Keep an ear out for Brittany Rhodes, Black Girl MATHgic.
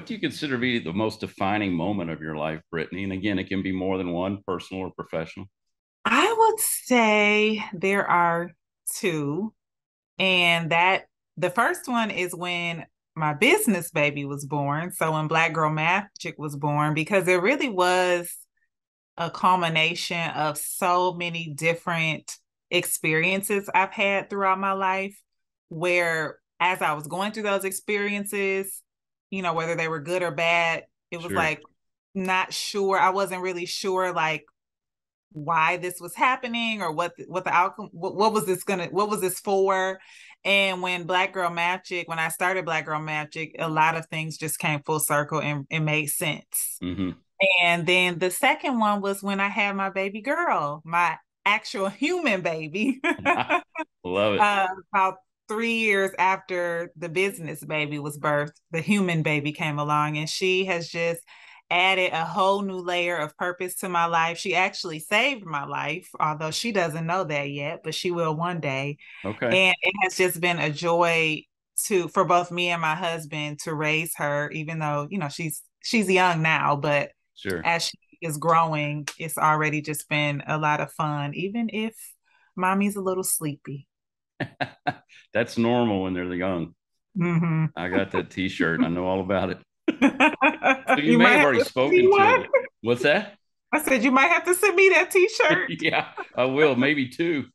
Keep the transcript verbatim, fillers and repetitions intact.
What do you consider to be the most defining moment of your life, Brittany? And again, it can be more than one, personal or professional. I would say there are two. And that the first one is when my business baby was born. So when Black Girl MATHgic was born, because it really was a culmination of so many different experiences I've had throughout my life, where as I was going through those experiences, you know, whether they were good or bad, it was sure. like, not sure. I wasn't really sure, like, why this was happening or what, what the outcome, what, what was this gonna, what was this for? And when Black Girl MATHgic, when I started Black Girl MATHgic, a lot of things just came full circle and it made sense. Mm-hmm. And then the second one was when I had my baby girl, my actual human baby. Love it. Uh, about three years after the business baby was birthed, the human baby came along, and she has just added a whole new layer of purpose to my life. She actually saved my life, although she doesn't know that yet, but she will one day. Okay. And it has just been a joy to, for both me and my husband to raise her, even though, you know, she's, she's young now, but sure. as she is growing, it's already just been a lot of fun, even if mommy's a little sleepy. That's normal when they're young. Mm-hmm. I got that t-shirt. I know all about it. So you, you may have already spoken to it. What's that? I said, you might have to send me that t-shirt. Yeah, I will. Maybe two.